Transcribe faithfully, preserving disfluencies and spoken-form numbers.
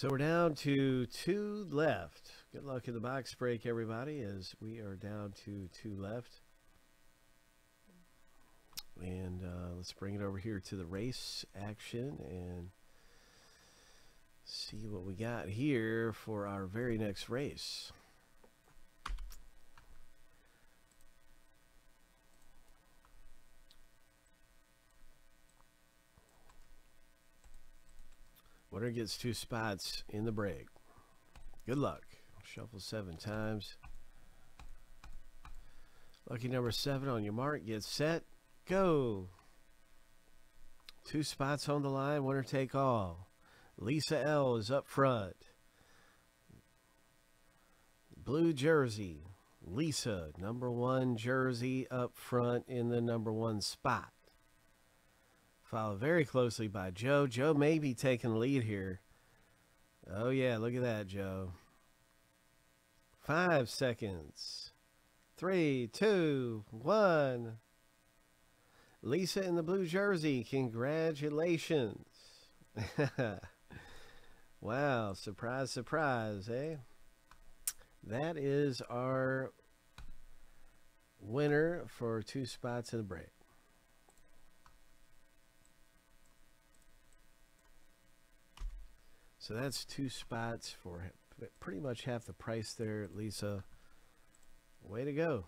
So we're down to two left. Good luck in the box break, everybody, as we are down to two left. And uh, let's bring it over here to the race action and see what we got here for our very next race. Winner gets two spots in the break. Good luck. Shuffle seven times. Lucky number seven on your mark. Get set. Go. Two spots on the line. Winner take all. Lisa L is up front. Blue jersey. Lisa, number one jersey up front in the number one spot. Followed very closely by Joe. Joe may be taking the lead here. Oh yeah, look at that, Joe. Five seconds. Three, two, one. Lisa in the blue jersey. Congratulations. Wow, surprise, surprise, eh? That is our winner for two spots in the break. So that's two spots for pretty much half the price there, Lisa. Way to go.